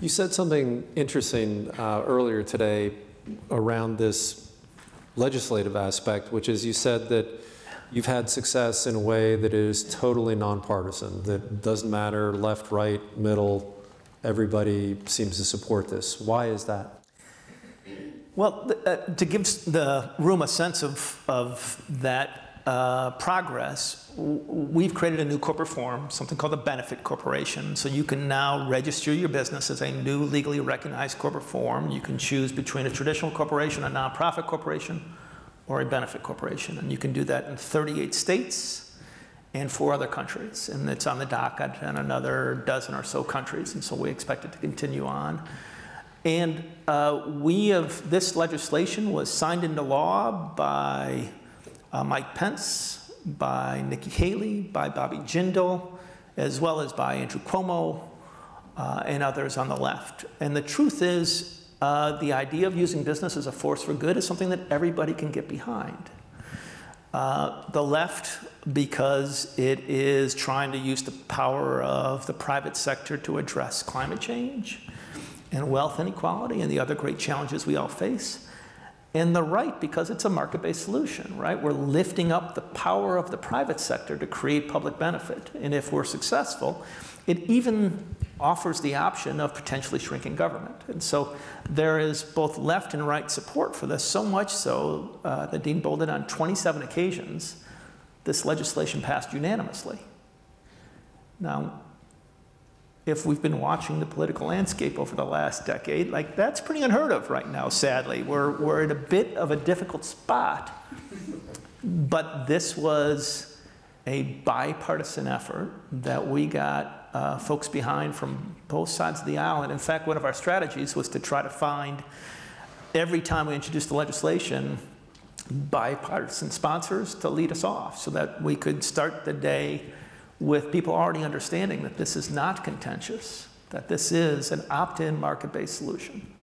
You said something interesting earlier today around this legislative aspect, which is you said that you've had success in a way that is totally nonpartisan, that doesn't matter left, right, middle, everybody seems to support this. Why is that? Well, to give the room a sense of that progress, we've created a new corporate form, something called the benefit corporation. So you can now register your business as a new legally recognized corporate form. You can choose between a traditional corporation, a nonprofit corporation, or a benefit corporation. And you can do that in 38 states and 4 other countries. And it's on the docket in another dozen or so countries. And so we expect it to continue on. And this legislation was signed into law by Mike Pence, by Nikki Haley, by Bobby Jindal, as well as by Andrew Cuomo and others on the left. And the truth is, the idea of using business as a force for good is something that everybody can get behind. The left, because it is trying to use the power of the private sector to address climate change and wealth inequality and the other great challenges we all face. And the right, because it's a market-based solution, right? We're lifting up the power of the private sector to create public benefit. And if we're successful, it even offers the option of potentially shrinking government. And so there is both left and right support for this, so much so that Dean Boulding, on 27 occasions, this legislation passed unanimously. Now, if we've been watching the political landscape over the last decade, like that's pretty unheard of right now, sadly. We're in a bit of a difficult spot, but this was a bipartisan effort that we got folks behind from both sides of the aisle. And in fact, one of our strategies was to try to find, every time we introduced the legislation, bipartisan sponsors to lead us off so that we could start the day with people already understanding that this is not contentious, that this is an opt-in market-based solution.